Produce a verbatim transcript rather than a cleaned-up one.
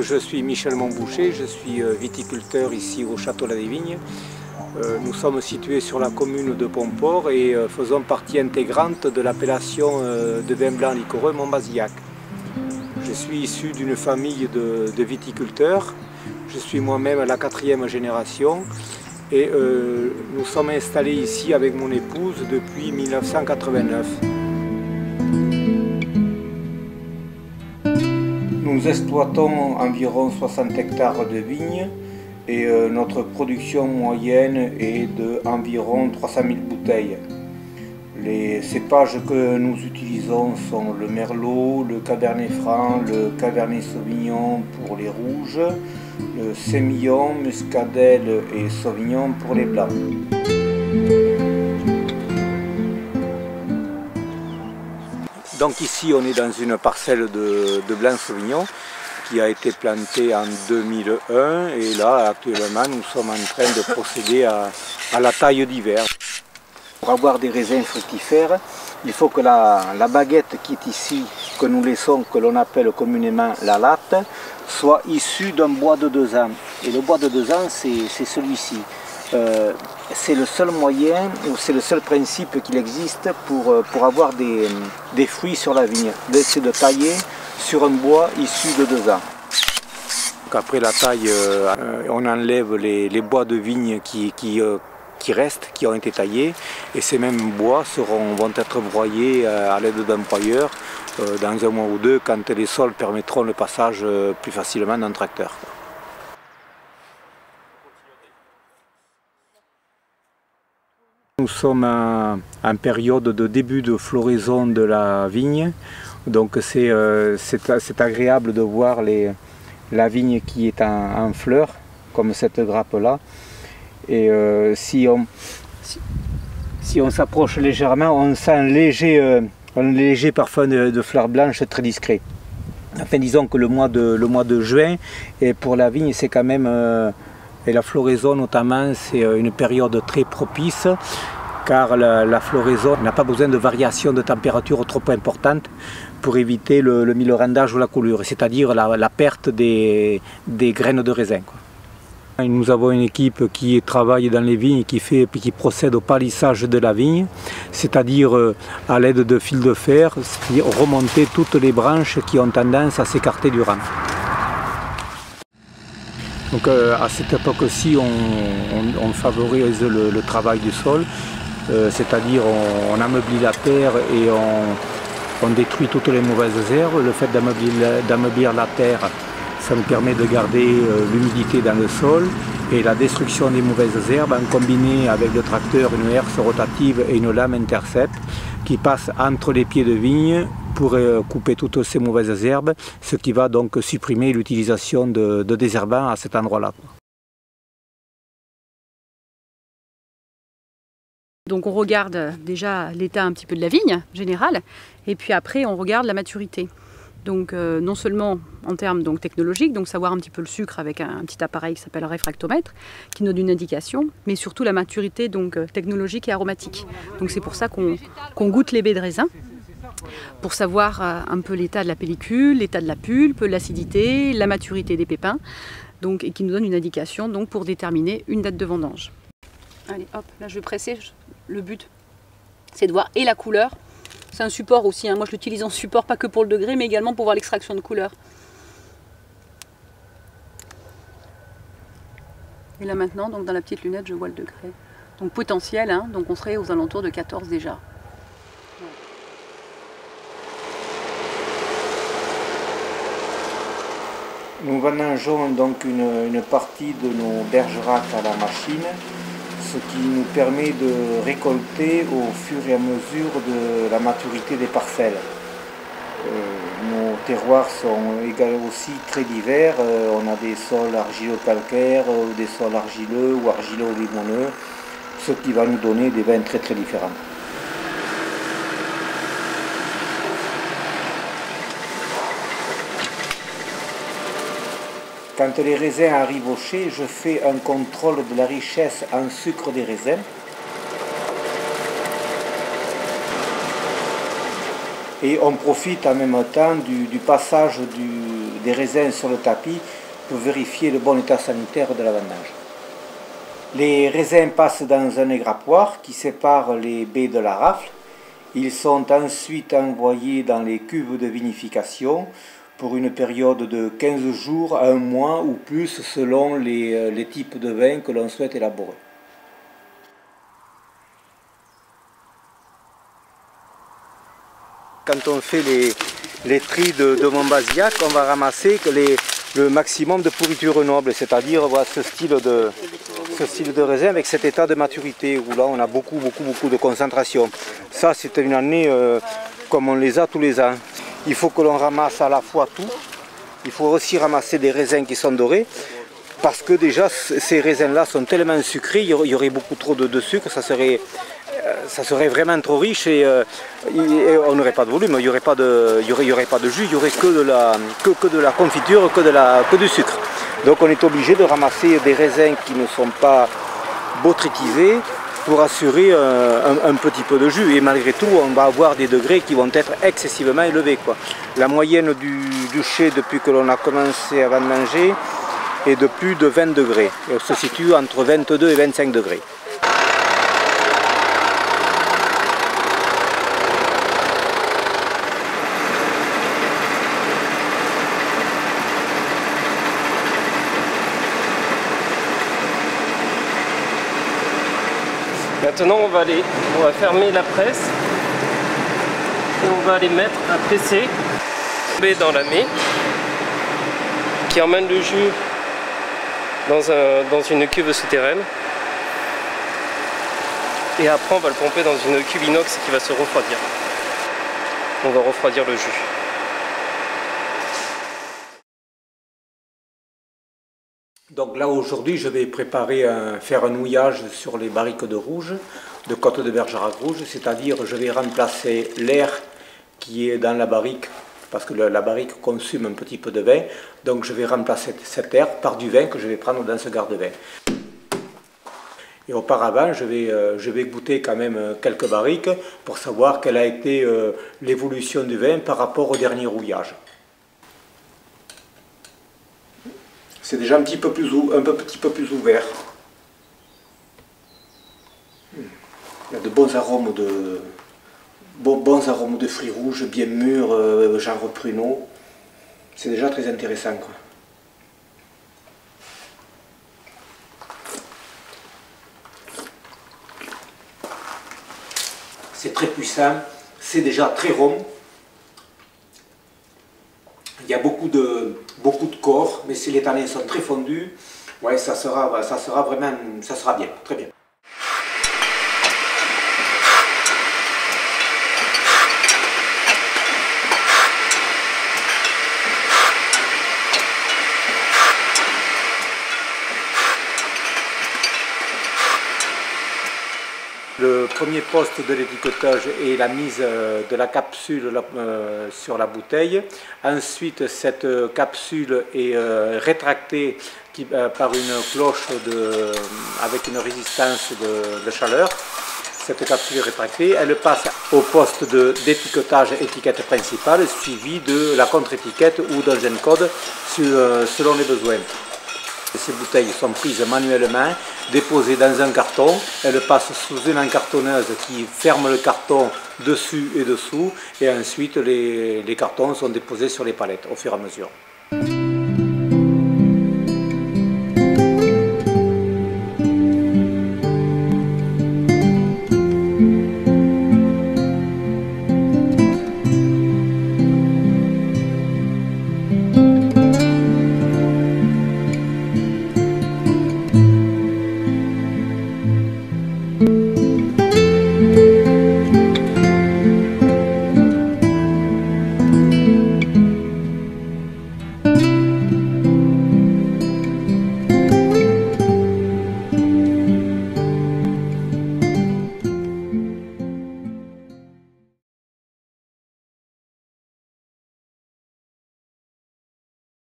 Je suis Michel Monbouché, je suis viticulteur ici au Château Ladesvignes. Nous sommes situés sur la commune de Pomport et faisons partie intégrante de l'appellation de vin blanc liquoreux Monbazillac. Je suis issu d'une famille de, de viticulteurs, je suis moi-même la quatrième génération et euh, nous sommes installés ici avec mon épouse depuis mille neuf cent quatre-vingt-neuf. Nous exploitons environ soixante hectares de vignes et euh, notre production moyenne est d'environ trois cent mille bouteilles. Les cépages que nous utilisons sont le merlot, le cabernet franc, le cabernet sauvignon pour les rouges, le sémillon, muscadelle et sauvignon pour les blancs. Donc ici on est dans une parcelle de, de blanc sauvignon qui a été plantée en deux mille un et là actuellement nous sommes en train de procéder à, à la taille d'hiver. Pour avoir des raisins fructifères, il faut que la, la baguette qui est ici, que nous laissons, que l'on appelle communément la latte, soit issue d'un bois de deux ans. Et le bois de deux ans c'est celui-ci. Euh, c'est le seul moyen, c'est le seul principe qu'il existe pour, pour avoir des, des fruits sur la vigne. C'est de tailler sur un bois issu de deux ans. Après la taille, euh, on enlève les, les bois de vigne qui, qui, euh, qui restent, qui ont été taillés. Et ces mêmes bois seront, vont être broyés à l'aide d'un broyeur euh, dans un mois ou deux quand les sols permettront le passage euh, plus facilement d'un tracteur. Nous sommes en, en période de début de floraison de la vigne, donc c'est euh, agréable de voir les, la vigne qui est en, en fleur, comme cette grappe-là. Et euh, si on si, si on s'approche légèrement, on sent un léger, euh, un léger parfum de, de fleurs blanches très discret. Enfin, disons que le mois de, le mois de juin, et pour la vigne, c'est quand même... Euh, Et la floraison notamment, c'est une période très propice car la, la floraison n'a pas besoin de variations de température trop importantes pour éviter le, le millerandage ou la coulure, c'est-à-dire la, la perte des, des graines de raisin, quoi. Nous avons une équipe qui travaille dans les vignes et qui, fait, qui procède au palissage de la vigne, c'est-à-dire à, à l'aide de fils de fer, remonter toutes les branches qui ont tendance à s'écarter du rang. Donc euh, à cette époque-ci, on, on, on favorise le, le travail du sol, euh, c'est-à-dire on, on ameublit la terre et on, on détruit toutes les mauvaises herbes. Le fait d'ameublir la terre, ça nous permet de garder euh, l'humidité dans le sol et la destruction des mauvaises herbes en combiné avec le tracteur, une herse rotative et une lame intercepte qui passe entre les pieds de vigne pour couper toutes ces mauvaises herbes, ce qui va donc supprimer l'utilisation de, de désherbants à cet endroit-là. Donc on regarde déjà l'état un petit peu de la vigne générale, et puis après on regarde la maturité. Donc euh, non seulement en termes donc, technologiques, donc savoir un petit peu le sucre avec un, un petit appareil qui s'appelle réfractomètre, qui nous donne une indication, mais surtout la maturité donc, technologique et aromatique. Donc c'est pour ça qu'on qu'on goûte les baies de raisin, pour savoir un peu l'état de la pellicule, l'état de la pulpe, l'acidité, la maturité des pépins, donc, et qui nous donne une indication donc, pour déterminer une date de vendange. Allez, hop, là je vais presser. Le but, c'est de voir et la couleur. C'est un support aussi, hein. Moi je l'utilise en support, pas que pour le degré, mais également pour voir l'extraction de couleur. Et là maintenant, donc, dans la petite lunette, je vois le degré. Donc potentiel, hein, donc on serait aux alentours de quatorze déjà. Nous vendangeons donc une, une partie de nos bergerats à la machine, ce qui nous permet de récolter au fur et à mesure de la maturité des parcelles. Euh, nos terroirs sont également aussi très divers, euh, on a des sols argilo calcaires, ou des sols argileux ou argilo limoneux, ce qui va nous donner des vins très très différents. Quand les raisins arrivent au chai, je fais un contrôle de la richesse en sucre des raisins. Et on profite en même temps du, du passage du, des raisins sur le tapis pour vérifier le bon état sanitaire de l'avandage. Les raisins passent dans un égrappoir qui sépare les baies de la rafle. Ils sont ensuite envoyés dans les cubes de vinification pour une période de quinze jours à un mois ou plus selon les, les types de vins que l'on souhaite élaborer. Quand on fait les, les tris de, de Monbazillac, on va ramasser les, le maximum de pourriture noble, c'est-à-dire voilà, ce, ce style de raisin avec cet état de maturité où là on a beaucoup, beaucoup, beaucoup de concentration. Ça, c'est une année euh, comme on les a tous les ans. Il faut que l'on ramasse à la fois tout. Il faut aussi ramasser des raisins qui sont dorés parce que déjà ces raisins-là sont tellement sucrés, il y aurait beaucoup trop de, de sucre, ça serait... ça serait vraiment trop riche et, euh, et on n'aurait pas de volume, il n'y aurait, y aurait, y aurait pas de jus, il n'y aurait que de, la, que, que de la confiture, que, de la, que du sucre. Donc on est obligé de ramasser des raisins qui ne sont pas botritisés pour assurer euh, un, un petit peu de jus. Et malgré tout, on va avoir des degrés qui vont être excessivement élevés, quoi. La moyenne du, du chai depuis que l'on a commencé à vendanger est de plus de vingt degrés. Elle se situe entre vingt-deux et vingt-cinq degrés. Maintenant on va, aller, on va fermer la presse et on va les mettre à presser dans la mie qui emmène le jus dans, un, dans une cuve souterraine et après on va le pomper dans une cuve inox qui va se refroidir. On va refroidir le jus. Donc là aujourd'hui je vais préparer un, faire un ouillage sur les barriques de rouge, de côte de Bergerac rouge, c'est-à-dire je vais remplacer l'air qui est dans la barrique, parce que le, la barrique consomme un petit peu de vin, donc je vais remplacer cet air par du vin que je vais prendre dans ce garde-vin. Et auparavant je vais, euh, je vais goûter quand même quelques barriques pour savoir quelle a été euh, l'évolution du vin par rapport au dernier rouillage. C'est déjà un petit peu plus, un peu, petit peu plus ouvert. Il y a de bons arômes de, bons, bons arômes de fruits rouges, bien mûrs, euh, genre pruneaux. C'est déjà très intéressant, quoi. C'est très puissant, c'est déjà très rond. Il y a beaucoup de, beaucoup de corps, mais si les tanins sont très fondus, ouais, ça sera, ça sera vraiment, ça sera bien, très bien. Le premier poste de l'étiquetage est la mise de la capsule sur la bouteille. Ensuite, cette capsule est rétractée par une cloche de, avec une résistance de, de chaleur. Cette capsule est rétractée, elle passe au poste d'étiquetage étiquette principale, suivie de la contre-étiquette ou d'un Zencode selon les besoins. Ces bouteilles sont prises manuellement, déposées dans un carton. Elles passent sous une encartonneuse qui ferme le carton dessus et dessous. Et ensuite, les, les cartons sont déposés sur les palettes au fur et à mesure.